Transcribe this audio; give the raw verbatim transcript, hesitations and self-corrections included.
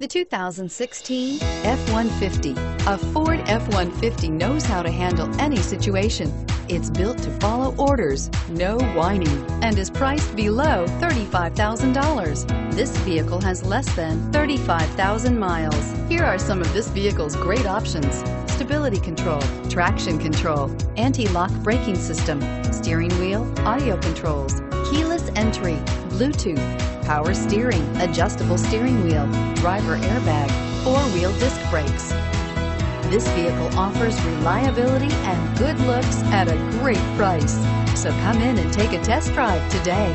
The two thousand sixteen F one fifty. A Ford F one fifty knows how to handle any situation. It's built to follow orders, no whining, and is priced below thirty-five thousand dollars. This vehicle has less than thirty-five thousand miles. Here are some of this vehicle's great options: stability control, traction control, anti-lock braking system, steering wheel audio controls, keyless entry, Bluetooth, power steering, adjustable steering wheel, driver airbag, four-wheel disc brakes. This vehicle offers reliability and good looks at a great price. So come in and take a test drive today.